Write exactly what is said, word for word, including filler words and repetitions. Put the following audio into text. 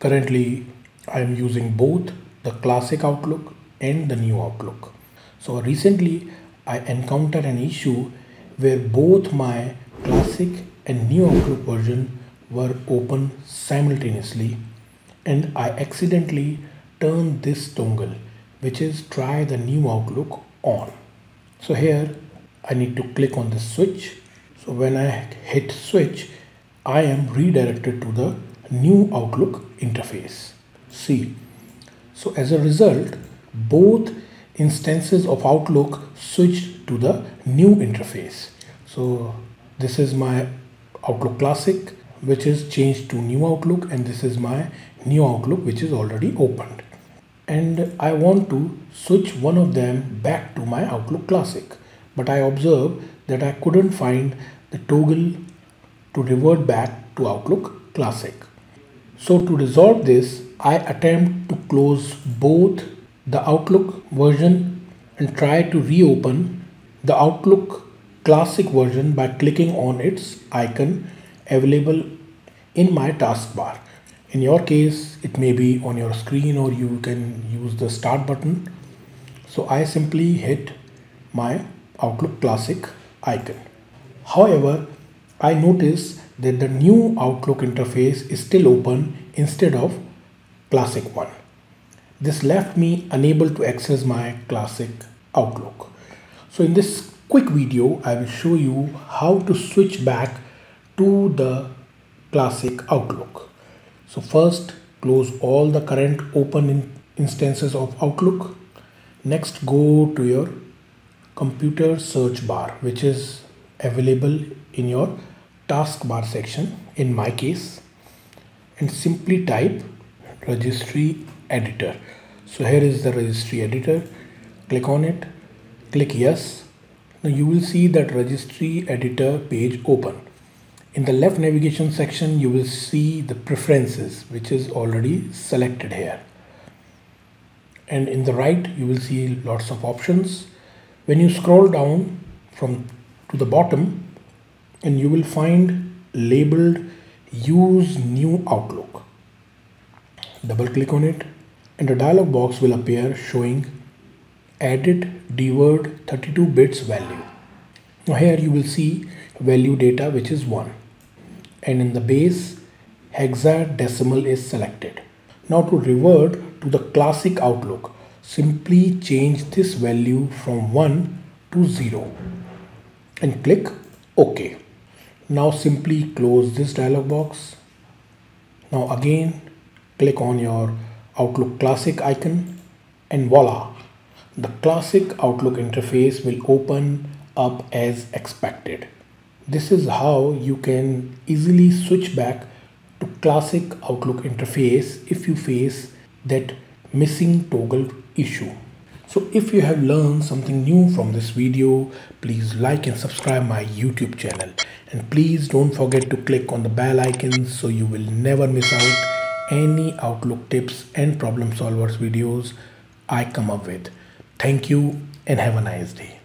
Currently, I am using both the classic Outlook and the new Outlook. So recently, I encountered an issue where both my classic and new Outlook version were open simultaneously, and I accidentally turned this toggle, which is try the new Outlook on. So here I need to click on the switch. So when I hit switch, I am redirected to the new Outlook interface. See, so as a result, both instances of Outlook switched to the new interface. So this is my Outlook Classic, which is changed to new Outlook, and this is my new Outlook, which is already opened. And I want to switch one of them back to my Outlook Classic, but I observe that I couldn't find the toggle to revert back to Outlook Classic. So to resolve this, I attempt to close both the Outlook version and try to reopen the Outlook Classic version by clicking on its icon available in my taskbar. In your case, it may be on your screen, or you can use the start button. So I simply hit my Outlook Classic icon. However, I notice that the new Outlook interface is still open instead of Classic one. This left me unable to access my Classic Outlook. So in this quick video, I will show you how to switch back to the Classic Outlook. So first, close all the current open in instances of Outlook. Next, go to your computer search bar, which is available in your taskbar section, in my case, and simply type registry editor. So here is the registry editor. Click on it, click yes. Now you will see that registry editor page open. In the left navigation section, you will see the preferences, which is already selected here. And in the right, you will see lots of options. When you scroll down from to the bottom, and you will find labeled use new Outlook. Double click on it, and a dialog box will appear showing added D word thirty-two bits value. Now here you will see value data, which is one, and in the base hexadecimal is selected. Now to revert to the Classic Outlook, simply change this value from one to zero and click OK. Now simply close this dialog box. Now again click on your Outlook Classic icon, and voila, the Classic Outlook interface will open up as expected. This is how you can easily switch back to Classic Outlook interface if you face that missing toggle issue. So if you have learned something new from this video, please like and subscribe my YouTube channel, and please don't forget to click on the bell icon so you will never miss out any Outlook tips and problem solvers videos I come up with. Thank you and have a nice day.